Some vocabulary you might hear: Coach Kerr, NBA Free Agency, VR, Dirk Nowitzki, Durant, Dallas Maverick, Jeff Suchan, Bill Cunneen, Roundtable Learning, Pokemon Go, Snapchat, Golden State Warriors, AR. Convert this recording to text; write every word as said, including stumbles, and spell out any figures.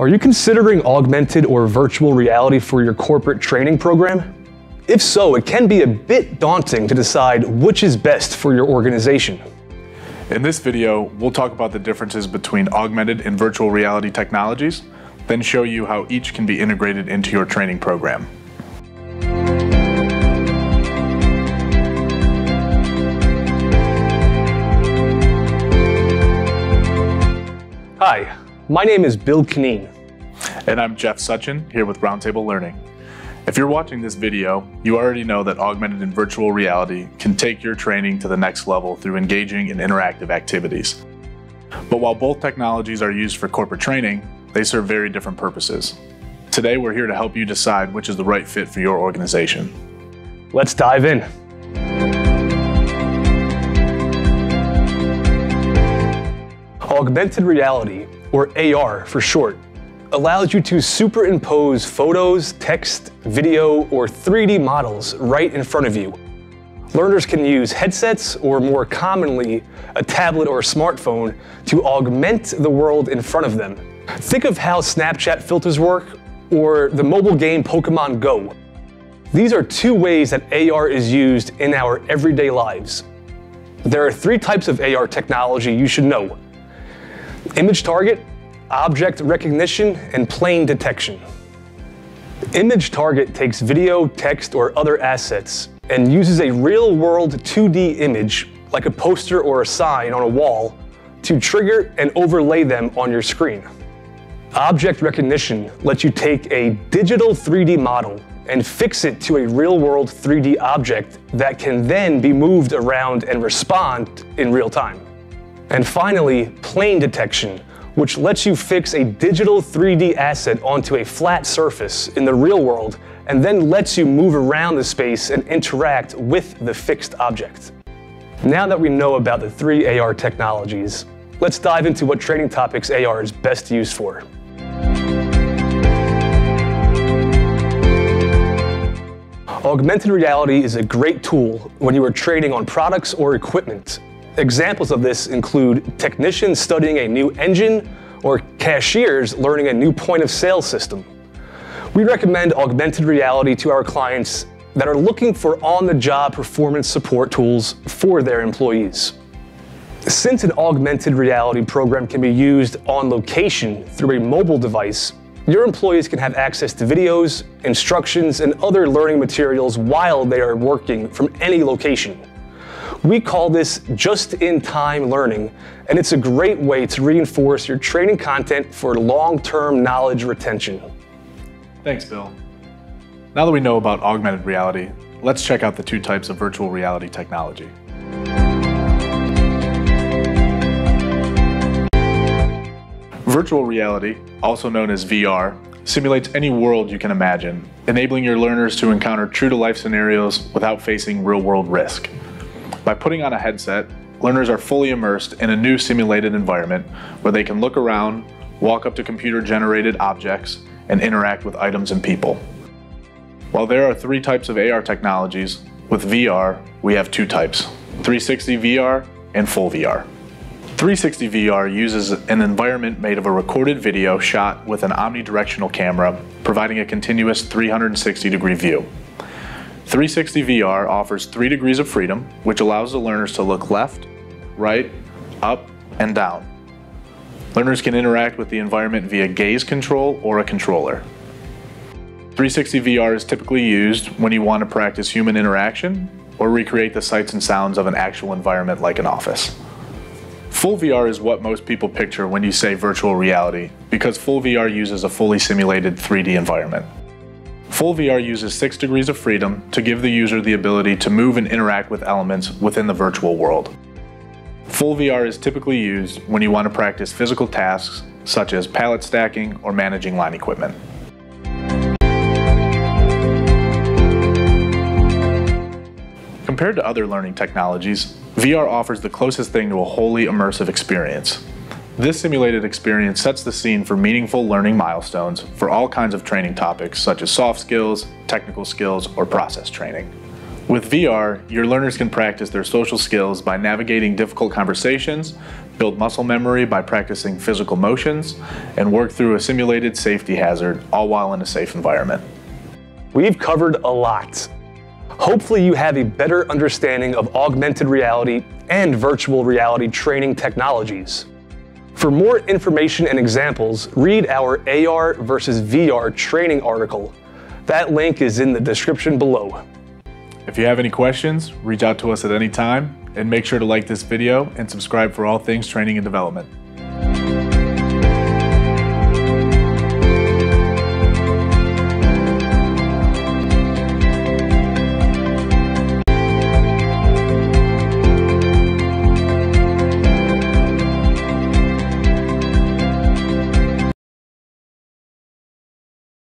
Are you considering augmented or virtual reality for your corporate training program? If so, it can be a bit daunting to decide which is best for your organization. In this video, we'll talk about the differences between augmented and virtual reality technologies, then show you how each can be integrated into your training program. Hi, my name is Bill Cunneen. And I'm Jeff Suchan, here with Roundtable Learning. If you're watching this video, you already know that augmented and virtual reality can take your training to the next level through engaging and interactive activities. But while both technologies are used for corporate training, they serve very different purposes. Today, we're here to help you decide which is the right fit for your organization. Let's dive in. Augmented reality, or A R for short, allows you to superimpose photos, text, video, or three D models right in front of you. Learners can use headsets, or more commonly, a tablet or a smartphone, to augment the world in front of them. Think of how Snapchat filters work, or the mobile game Pokemon Go. These are two ways that A R is used in our everyday lives. There are three types of A R technology you should know: image target, object recognition, and plane detection. Image target takes video, text, or other assets and uses a real-world two D image, like a poster or a sign on a wall, to trigger and overlay them on your screen. Object recognition lets you take a digital three D model and fix it to a real-world three D object that can then be moved around and respond in real time. And finally, plane detection, which lets you fix a digital three D asset onto a flat surface in the real world and then lets you move around the space and interact with the fixed object. Now that we know about the three A R technologies, let's dive into what training topics A R is best used for. Augmented reality is a great tool when you are training on products or equipment. Examples of this include technicians studying a new engine or cashiers learning a new point-of-sale system. We recommend augmented reality to our clients that are looking for on-the-job performance support tools for their employees. Since an augmented reality program can be used on location through a mobile device, your employees can have access to videos, instructions, and other learning materials while they are working from any location. We call this just-in-time learning, and it's a great way to reinforce your training content for long-term knowledge retention. Thanks, Bill. Now that we know about augmented reality, let's check out the two types of virtual reality technology. Virtual reality, also known as V R, simulates any world you can imagine, enabling your learners to encounter true-to-life scenarios without facing real-world risk. By putting on a headset, learners are fully immersed in a new simulated environment where they can look around, walk up to computer-generated objects, and interact with items and people. While there are three types of A R technologies, with V R, we have two types: three sixty V R and full V R. three sixty V R uses an environment made of a recorded video shot with an omnidirectional camera, providing a continuous three hundred sixty degree view. three sixty V R offers three degrees of freedom, which allows the learners to look left, right, up, and down. Learners can interact with the environment via gaze control or a controller. three sixty V R is typically used when you want to practice human interaction or recreate the sights and sounds of an actual environment like an office. Full V R is what most people picture when you say virtual reality, because full V R uses a fully simulated three D environment. Full V R uses six degrees of freedom to give the user the ability to move and interact with elements within the virtual world. Full V R is typically used when you want to practice physical tasks such as pallet stacking or managing line equipment. Compared to other learning technologies, V R offers the closest thing to a wholly immersive experience. This simulated experience sets the scene for meaningful learning milestones for all kinds of training topics such as soft skills, technical skills, or process training. With V R, your learners can practice their social skills by navigating difficult conversations, build muscle memory by practicing physical motions, and work through a simulated safety hazard, all while in a safe environment. We've covered a lot. Hopefully you have a better understanding of augmented reality and virtual reality training technologies. For more information and examples, read our A R versus V R training article. That link is in the description below. If you have any questions, reach out to us at any time, and make sure to like this video and subscribe for all things training and development.